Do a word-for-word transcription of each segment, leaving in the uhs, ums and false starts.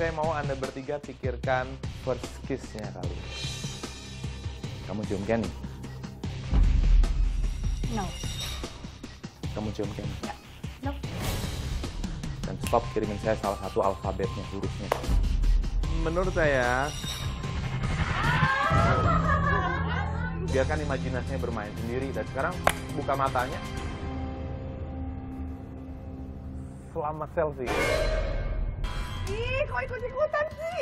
saya mau Anda bertiga pikirkan first kiss-nya kali. Kamu cium Kenny? No. Kamu cium Kenny? Ya. No. Dan stop kirimin saya salah satu alfabetnya, hurufnya. Menurut saya, biarkan imajinasinya bermain sendiri. Dan sekarang buka matanya. Selamat selfie. Ih, kok ikut-ikutan sih?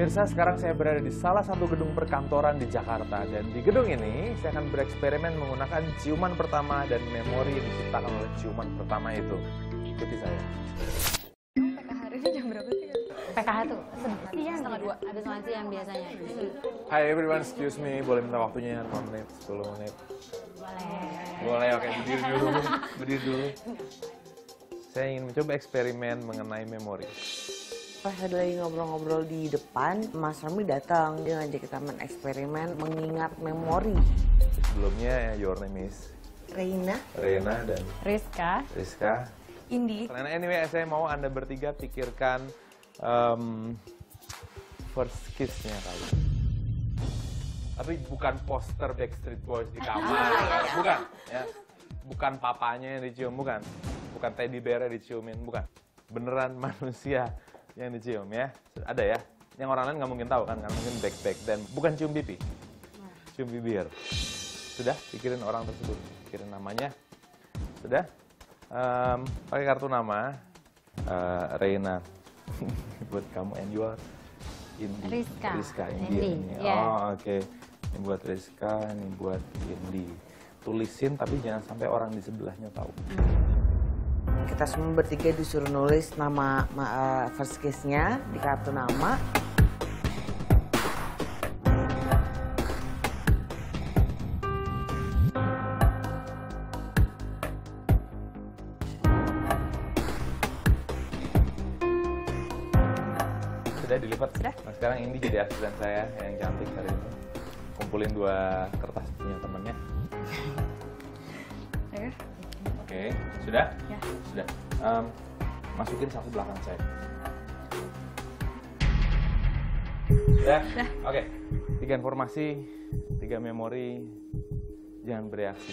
Pemirsa, sekarang saya berada di salah satu gedung perkantoran di Jakarta. Dan di gedung ini, saya akan bereksperimen menggunakan ciuman pertama dan memori yang diciptakan oleh ciuman pertama itu. Ikuti saya. P K H hari ini jam berapa sih? P K H tuh? Iya, setengah dua. Habis ngaji yang biasanya. Hi everyone, excuse me. Boleh minta waktunya lima menit, sepuluh menit? Boleh. Boleh, oke. Okay. Berdiri dulu. Berdiri dulu. Saya ingin mencoba eksperimen mengenai memori. Pas lagi ngobrol-ngobrol di depan, Mas Rami datang. Dia ngajak kita eksperimen mengingat memori. Sebelumnya, your name is? Reina. Reina dan? Rizka. Rizka. Indi. Anyway, saya mau Anda bertiga pikirkan um, first kiss-nya kali. Tapi bukan poster Backstreet Boys di kamar. Bukan. Ya. Bukan papanya yang dicium, bukan. Bukan teddy bear yang diciumin, bukan. Beneran manusia yang dicium, ya. Ada ya? Yang orang lain nggak mungkin tahu kan, nggak mungkin back-back. Dan bukan cium pipi, cium bibir. Sudah? Pikirin orang tersebut, pikirin namanya. Sudah? Um, pakai kartu nama. Uh, Reina. Buat kamu, and you are Indi. Rizka. Rizka, Indi. Indi. Yeah. Oh, oke. Okay. Ini buat Rizka, ini buat Indi. Tulisin, tapi jangan sampai orang di sebelahnya tahu. Kita semua bertiga disuruh nulis nama uh, first kiss-nya di kartu nama. Sudah dilipat? Sudah. Nah, sekarang ini jadi asisten saya yang cantik hari ini. Kumpulin dua kertas punya temennya. Oke, okay. Sudah? Ya. Sudah. Um, masukin saku belakang saya. Sudah? Sudah. Oke. Okay. Tiga informasi, tiga memori, jangan bereaksi.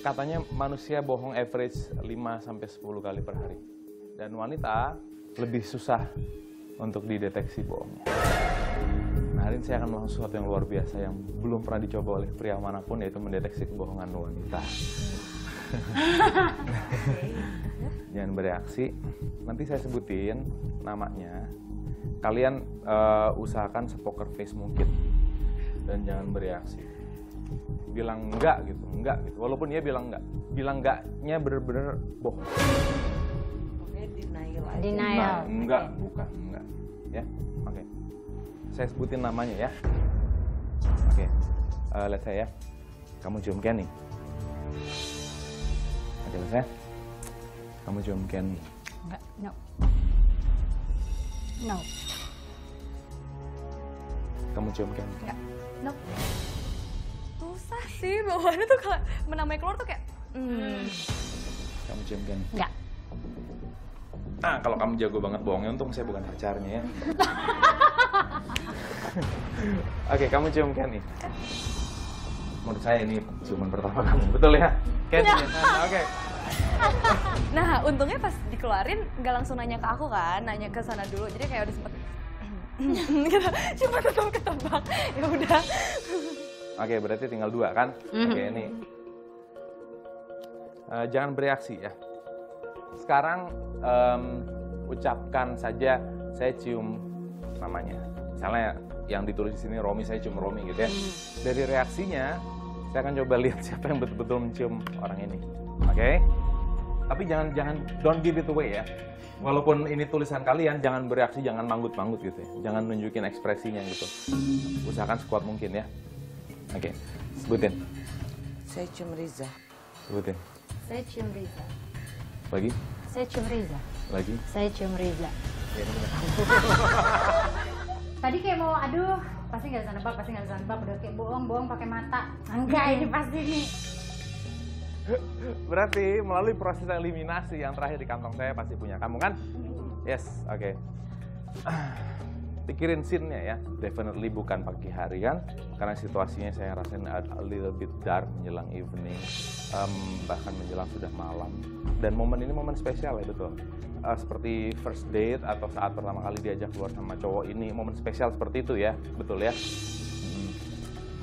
Katanya manusia bohong average lima sampai sepuluh kali per hari. Dan wanita lebih susah untuk dideteksi bohongnya. Nah, hari ini saya akan melakukan sesuatu yang luar biasa yang belum pernah dicoba oleh pria manapun, yaitu mendeteksi kebohongan wanita. Jangan bereaksi. Nanti saya sebutin namanya. Kalian uh, usahakan se-poker face mungkin dan jangan bereaksi. Bilang enggak gitu, enggak gitu. Walaupun dia bilang enggak, bilang enggaknya bener-bener bohong. Oke, denial aja. Denial. Nah, enggak, okay. Bukan enggak. Ya, oke. Okay. Saya sebutin namanya ya. Oke, okay. uh, lihat saya. Kamu cium Kenny. Oke, kamu cium Kenny? Enggak, no. No. Kamu cium Kenny? Enggak, no. Susah sih, bawaannya tuh kalau menamai keluar tuh kayak... Mm. Kamu cium Kenny? Enggak. Nah, kalau kamu jago banget bohongnya, untung saya bukan pacarnya ya. Oke, kamu cium Kenny? Menurut saya ini ciuman pertama kamu, betul ya? Ken, ya. Nah, oke. Okay. Nah, untungnya pas dikeluarin nggak langsung nanya ke aku kan, nanya ke sana dulu. Jadi kayak udah sempet gitu, cuma tetap ketebak. Ya udah. Oke, okay, berarti tinggal dua kan? Mm-hmm. Oke, okay, ini uh, jangan bereaksi ya. Sekarang um, ucapkan saja saya cium namanya. Misalnya yang ditulis di sini Romi, saya cium Romi gitu ya. Dari reaksinya saya akan coba lihat siapa yang betul-betul mencium orang ini, oke? Okay? Tapi jangan, jangan, don't give it away ya. Walaupun ini tulisan kalian, jangan bereaksi, jangan manggut-manggut gitu ya. Jangan nunjukin ekspresinya gitu. Usahakan sekuat mungkin ya. Oke, okay. Sebutin. Saya cium Riza. Sebutin. Saya cium Riza. Lagi? Saya cium Riza. Lagi? Saya cium Riza. Tadi kayak mau, aduh, pasti nggak bisa nebak, pasti nggak bisa nebak. Udah kayak bohong-bohong pakai mata. Enggak, ini pasti nih. Berarti melalui proses eliminasi yang terakhir di kantong saya pasti punya kamu kan? Yes, oke. Okay. Pikirin scene-nya ya, definitely bukan pagi hari kan, karena situasinya saya rasain a little bit dark menjelang evening, um, bahkan menjelang sudah malam. Dan momen ini momen spesial ya betul, uh, seperti first date atau saat pertama kali diajak keluar sama cowok ini, momen spesial seperti itu ya, betul ya.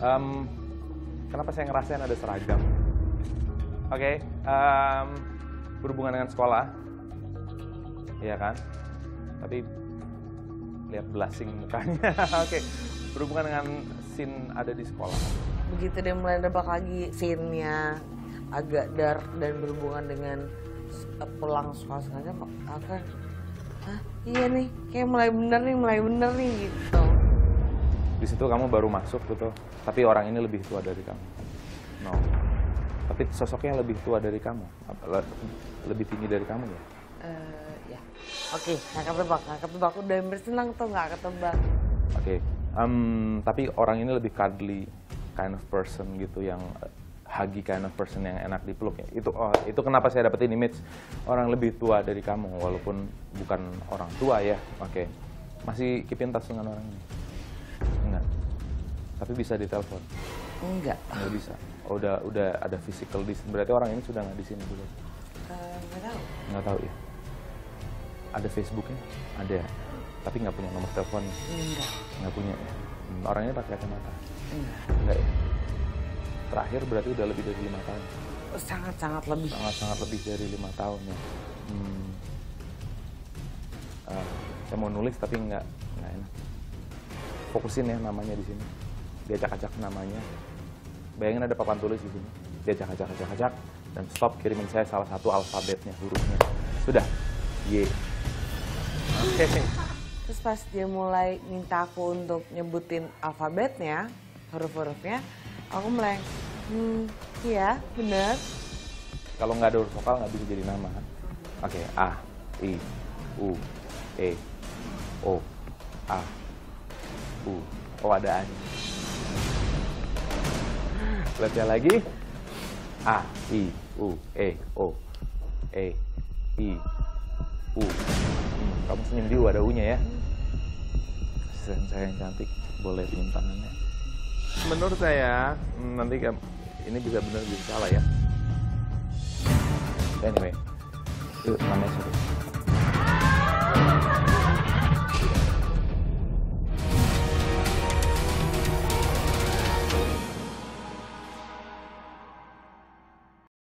Um, kenapa saya ngerasain ada seragam? Oke, okay, um, berhubungan dengan sekolah, iya kan? Tapi lihat blushing mukanya. Oke, okay. Berhubungan dengan scene ada di sekolah. Begitu dia mulai nebak lagi, scene-nya agak dark dan berhubungan dengan pulang sekolah sengaja, akan, ah iya nih, kayak mulai bener nih, mulai bener nih gitu. Di situ kamu baru masuk gitu, tapi orang ini lebih tua dari kamu. No, tapi sosoknya lebih tua dari kamu, lebih tinggi dari kamu ya. Uh... Ya. Oke, okay, nggak ketebak, nggak ketebak. Udah bersenang tuh nggak ketebak. Oke, okay. um, tapi orang ini lebih cuddly kind of person gitu, yang huggy kind of person yang enak dipeluk. Itu, oh, itu kenapa saya dapetin image orang lebih tua dari kamu, walaupun bukan orang tua ya. Oke, okay. Masih keep in touch dengan orang ini? Enggak. Tapi bisa ditelepon? Enggak. Enggak bisa. Oh, udah, udah ada physical distance. Berarti orang ini sudah nggak di sini dulu? Uh, nggak tahu. Nggak tahu ya. Ada Facebooknya? Ada. Tapi nggak punya nomor telepon? Enggak. Nggak punya ya? Orangnya pakai kacamata? Enggak. Enggak ya? Terakhir berarti udah lebih dari lima tahun? Sangat-sangat lebih. Sangat-sangat lebih dari lima tahun ya. Hmm. Uh, saya mau nulis tapi nggak, nggak enak. Fokusin ya namanya di sini. Diacak-acak namanya. Bayangin ada papan tulis di sini. Diacak-acak-acak-acak. Dan stop kirimin saya salah satu alfabetnya, hurufnya. Sudah. Ye. Yeah. Terus pas dia mulai minta aku untuk nyebutin alfabetnya, huruf-hurufnya, aku mulai, hmm, iya, bener. Kalau nggak ada huruf vokal nggak bisa jadi nama. Oke, okay, A, I, U, E, O, A, U. Oh, ada A. Lihatnya lagi. A, I, U, E, O, E, I, U. Kamu senyum di U, ada U-nya ya. Sayang, saya yang cantik, boleh pinjam tangannya. Menurut saya, nanti ini bisa benar bisa salah ya. Anyway, itu namanya seru.